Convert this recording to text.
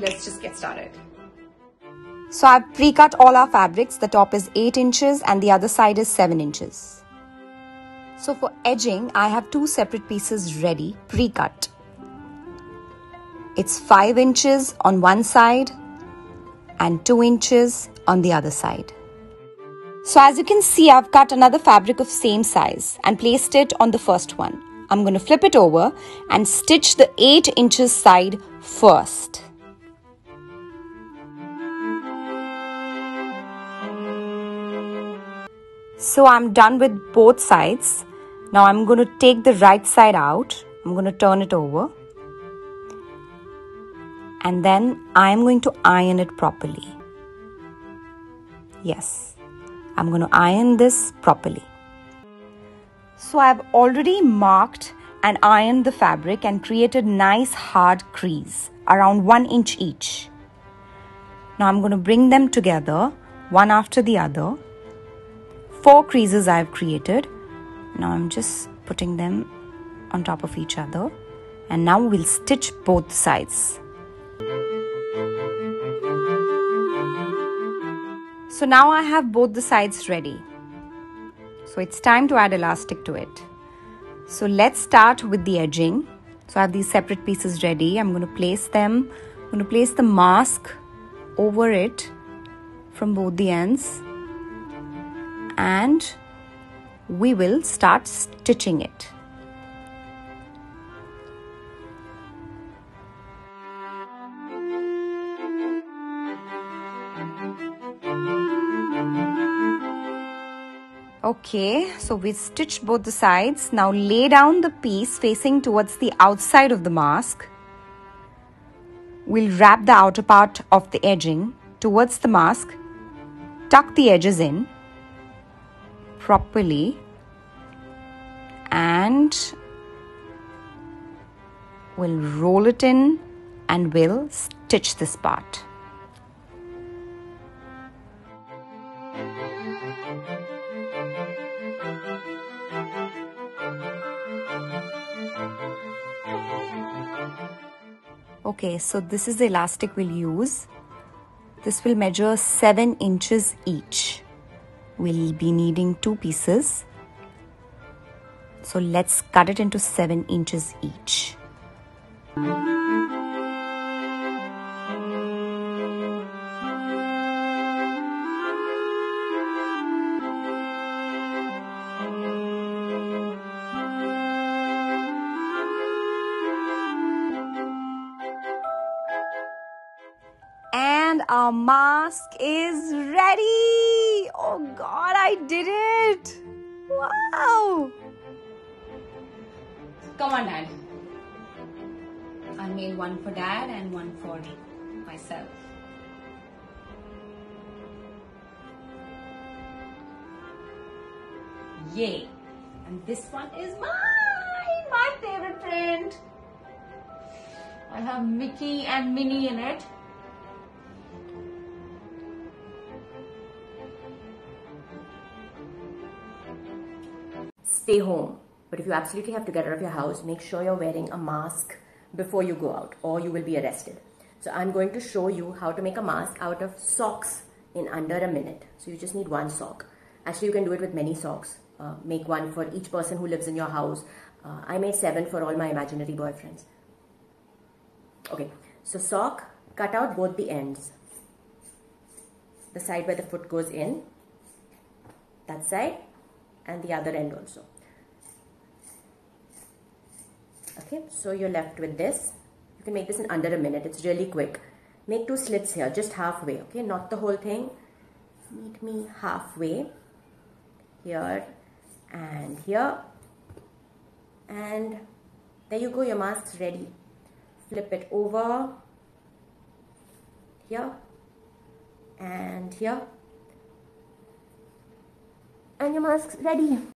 Let's just get started. So I've pre-cut all our fabrics. The top is 8 inches and the other side is 7 inches. So for edging, I have two separate pieces ready, pre-cut. It's 5 inches on one side and 2 inches on the other side. So as you can see, I've cut another fabric of same size and placed it on the first one. I'm going to flip it over and stitch the 8 inches side first. So I'm done with both sides. Now I'm going to take the right side out. I'm going to turn it over. And then I'm going to iron it properly. Yes, I'm going to iron this properly. So I've already marked and ironed the fabric and created nice hard crease around 1 inch each. Now I'm going to bring them together one after the other. 4 creases I've created. Now I'm just putting them on top of each other, and now we'll stitch both sides. So now I have both the sides ready. So it's time to add elastic to it. So let's start with the edging. So I have these separate pieces ready. I'm going to place them. I'm going to place the mask over it from both the ends. And we will start stitching it. Okay, so we stitched both the sides. Now lay down the piece facing towards the outside of the mask. We'll wrap the outer part of the edging towards the mask, tuck the edges in properly, and we'll roll it in and we'll stitch this part. Okay, so this is the elastic we'll use. This will measure 7 inches each. We'll be needing 2 pieces. So let's cut it into 7 inches each. And our mask is ready! Oh God, I did it! Wow! Come on, Dad. I made one for Dad and one for myself. Yay! And this one is mine! My favorite print! I have Mickey and Minnie in it. Stay home, but if you absolutely have to get out of your house, make sure you're wearing a mask before you go out or you will be arrested. So I'm going to show you how to make a mask out of socks in under a minute. So you just need one sock. Actually, you can do it with many socks. Make one for each person who lives in your house. I made 7 for all my imaginary boyfriends. Okay, so sock, cut out both the ends. The side where the foot goes in, that side, and the other end also. Okay, so you're left with this. You can make this in under a minute. It's really quick. Make 2 slits here, just halfway. Okay, not the whole thing. Meet me halfway. Here and here. And there you go, your mask's ready. Flip it over. Here. And here. And your mask's ready.